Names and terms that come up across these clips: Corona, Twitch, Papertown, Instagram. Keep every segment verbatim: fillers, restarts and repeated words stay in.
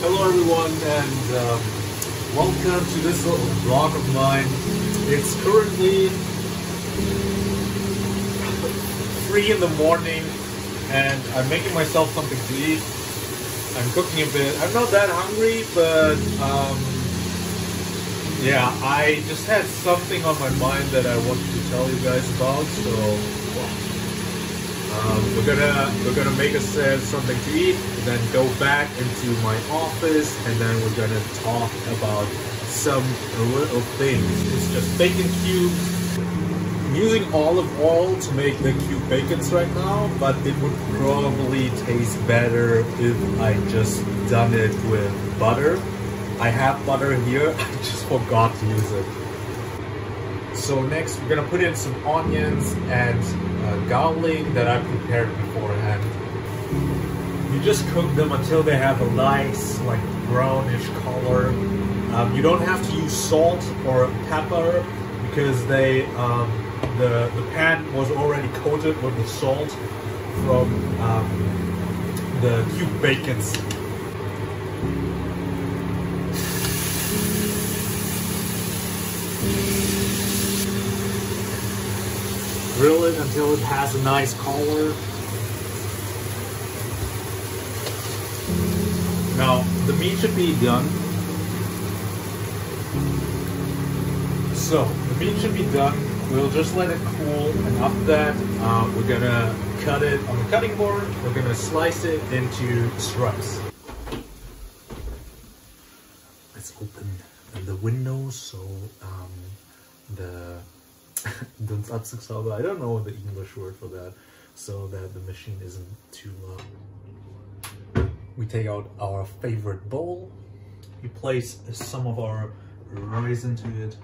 Hello everyone, and um, welcome to this little vlog of mine. It's currently three in the morning and I'm making myself something to eat. I'm cooking a bit. I'm not that hungry, but um, yeah, I just had something on my mind that I wanted to tell you guys about, so um, we're gonna we're gonna make us uh, something to eat, and then go back into my office, and then we're gonna talk about some little things. It's just bacon cubes. I'm using olive oil to make the cube bacons right now, but it would probably taste better if I just done it with butter. I have butter here, I just forgot to use it. So next we're gonna put in some onions and uh, garlic that I prepared beforehand. You just cook them until they have a nice like brownish color. Um, you don't have to use salt or pepper because they um, the, the pan was already coated with the salt from um, the cube bacons. Grill it until it has a nice color. Now, the meat should be done. So, the meat should be done. We'll just let it cool, and after that, uh, we're gonna cut it on the cutting board. We're gonna slice it into strips. Let's open the window so um, the I don't know the English word for that, so that the machine isn't too loud. We take out our favorite bowl, we place some of our rice into it.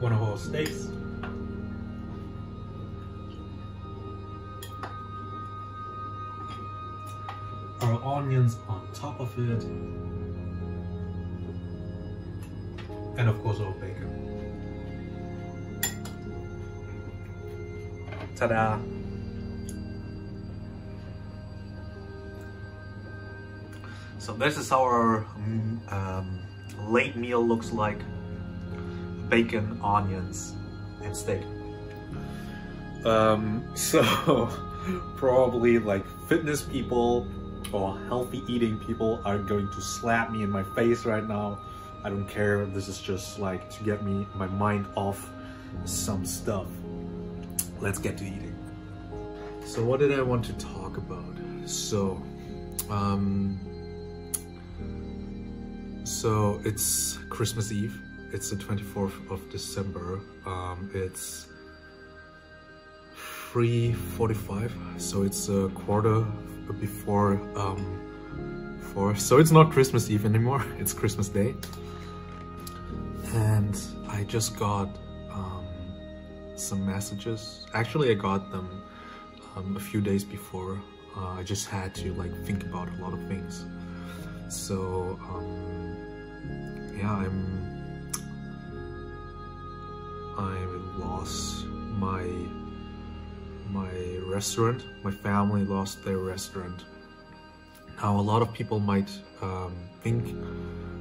One of our steaks. Our onions on top of it, and of course our bacon. Ta-da! So this is our um, late meal, looks like bacon, onions, and steak. Um, so probably like fitness people or healthy eating people are going to slap me in my face right now. I don't care, this is just like to get me my mind off some stuff. Let's get to eating. So what did I want to talk about? So um, so it's Christmas Eve, it's the twenty-fourth of December, um, it's three forty-five, so it's a quarter before um, four, so it's not Christmas Eve anymore, it's Christmas Day. And I just got um, some messages. Actually I got them um, a few days before. uh, I just had to like think about a lot of things, so um, yeah, I'm I lost my my restaurant, my family lost their restaurant. Now a lot of people might um, think,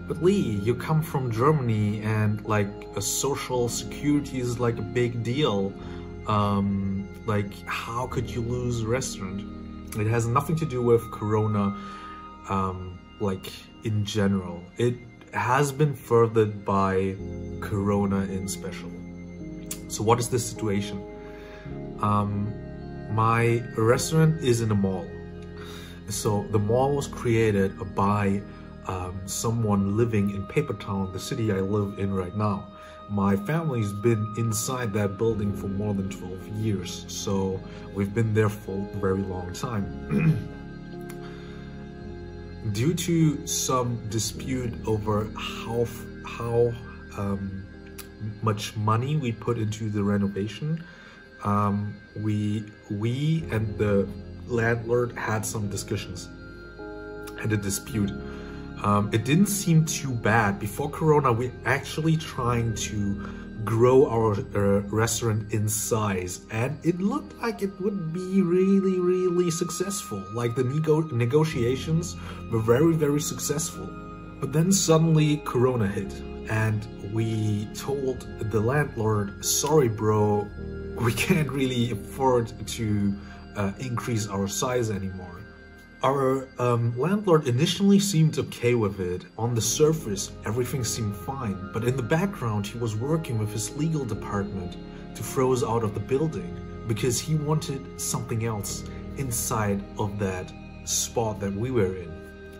but Lee, you come from Germany and like a social security is like a big deal. Um, like how could you lose a restaurant? It has nothing to do with Corona, um, like in general. It has been furthered by Corona in special. So what is the situation? Um, my restaurant is in a mall. So the mall was created by um, someone living in Papertown, the city I live in right now. My family's been inside that building for more than twelve years, so we've been there for a very long time. Due to some dispute over how, how um, much money we put into the renovation, Um, we we and the landlord had some discussions and a dispute. Um, it didn't seem too bad. Before Corona, we're actually trying to grow our uh, restaurant in size, and it looked like it would be really, really successful. Like the nego negotiations were very, very successful. But then suddenly Corona hit, and we told the landlord, sorry bro, we can't really afford to uh, increase our size anymore. Our um, landlord initially seemed okay with it. On the surface, everything seemed fine, but in the background he was working with his legal department to throw us out of the building because he wanted something else inside of that spot that we were in.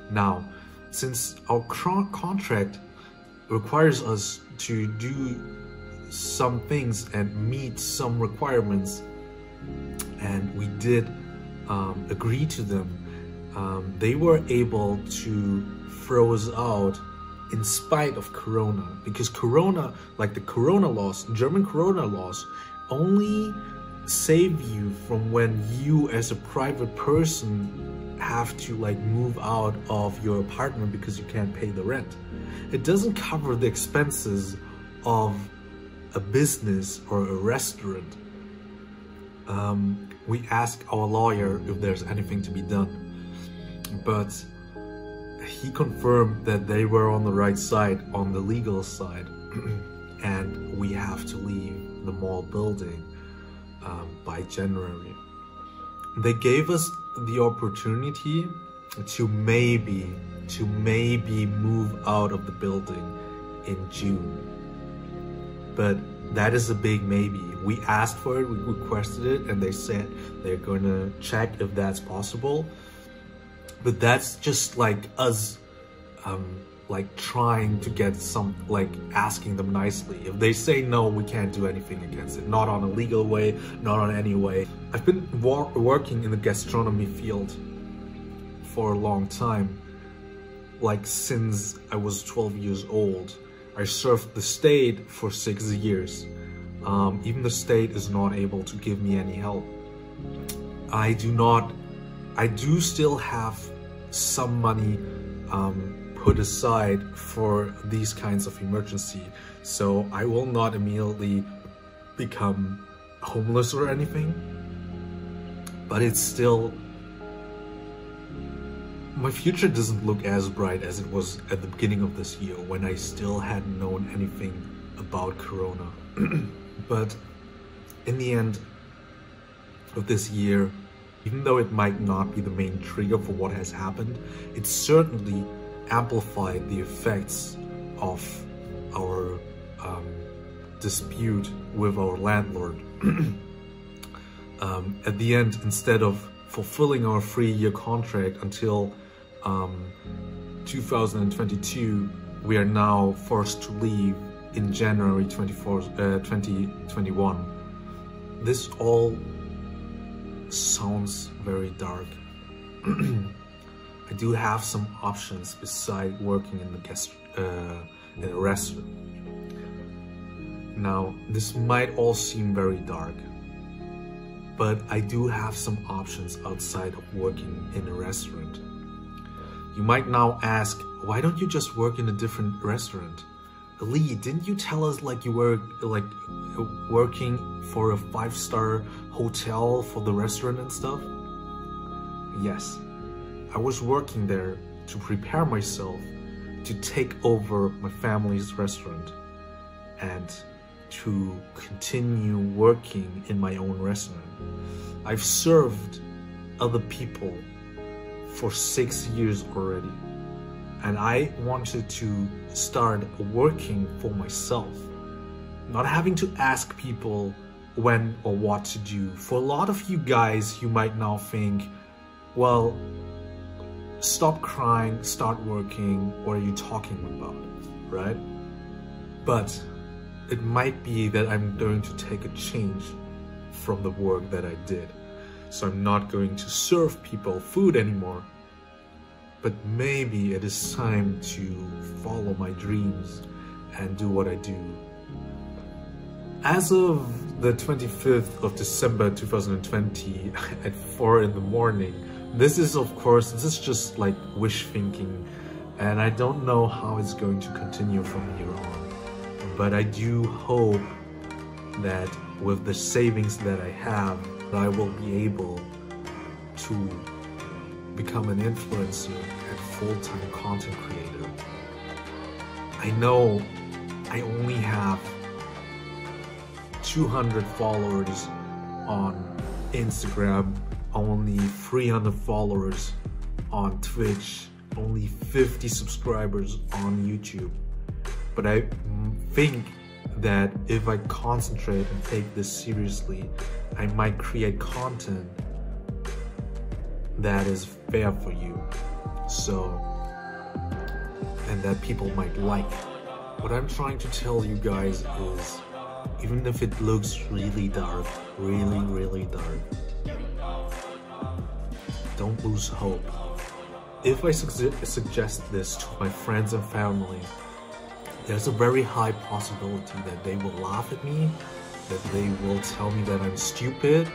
Now, since our contract requires us to do some things and meet some requirements, and we did um, agree to them, um, they were able to throw us out in spite of Corona, because Corona, like the Corona laws, German Corona laws, only save you from when you as a private person have to like move out of your apartment because you can't pay the rent. It doesn't cover the expenses of a business or a restaurant. Um, we asked our lawyer if there's anything to be done, but he confirmed that they were on the right side, on the legal side, and we have to leave the mall building um, by January. They gave us the opportunity to maybe to maybe move out of the building in June. But that is a big maybe. We asked for it, we requested it, and they said they're gonna check if that's possible. But that's just like us, um, like trying to get some, like asking them nicely. If they say no, we can't do anything against it. Not on a legal way, not on any way. I've been wor working in the gastronomy field for a long time. Like since I was twelve years old. I served the state for six years. Um, even the state is not able to give me any help. I do not, I do still have some money um, put aside for these kinds of emergency. So I will not immediately become homeless or anything, but it's still, my future doesn't look as bright as it was at the beginning of this year when I still hadn't known anything about Corona. But in the end of this year, even though it might not be the main trigger for what has happened, it certainly amplified the effects of our um, dispute with our landlord. Um, at the end, instead of fulfilling our three-year contract until Um, two thousand twenty-two, we are now forced to leave in January twenty-fourth, uh, twenty twenty-one. This all sounds very dark. I do have some options besides working in the guest uh, in a restaurant. Now, this might all seem very dark, but I do have some options outside of working in a restaurant. You might now ask, why don't you just work in a different restaurant? Lee, didn't you tell us like you were like working for a five-star hotel for the restaurant and stuff? Yes, I was working there to prepare myself to take over my family's restaurant and to continue working in my own restaurant. I've served other people for six years already, and I wanted to start working for myself, not having to ask people when or what to do. For a lot of you guys, you might now think, well, stop crying, start working, what are you talking about, right? But it might be that I'm going to take a change from the work that I did. So I'm not going to serve people food anymore, but maybe it is time to follow my dreams and do what I do. As of the twenty-fifth of December two thousand twenty at four in the morning, this is of course, this is just like wish thinking, and I don't know how it's going to continue from here on. But I do hope that with the savings that I have, I will be able to become an influencer and full-time content creator. I know I only have two hundred followers on Instagram, only three hundred followers on Twitch, only fifty subscribers on YouTube. But I think that if I concentrate and take this seriously, I might create content that is fair for you, so, and that people might like. What I'm trying to tell you guys is, even if it looks really dark, really, really dark, don't lose hope. If I su- suggest this to my friends and family, there's a very high possibility that they will laugh at me, that they will tell me that I'm stupid,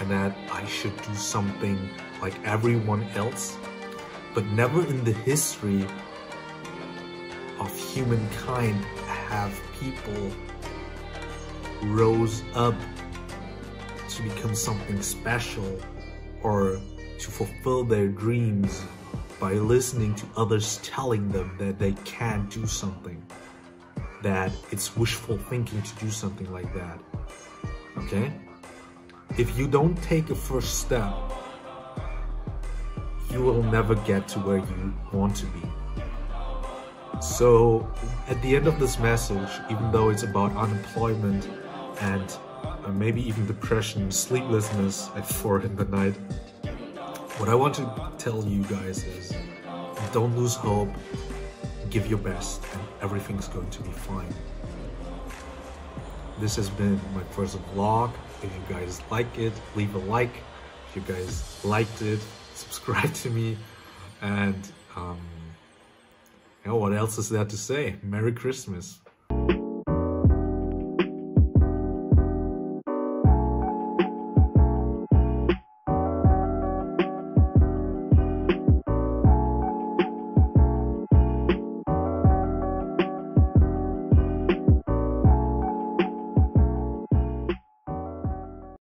and that I should do something like everyone else. But never in the history of humankind have people rose up to become something special or to fulfill their dreams by listening to others telling them that they can't do something, that it's wishful thinking to do something like that, okay? If you don't take a first step, you will never get to where you want to be. So at the end of this message, even though it's about unemployment and uh, maybe even depression, sleeplessness at four in the night, what I want to tell you guys is, don't lose hope, give your best, and everything's going to be fine. This has been my first vlog. If you guys like it, leave a like. If you guys liked it, subscribe to me. And um, you know, what else is there to say? Merry Christmas.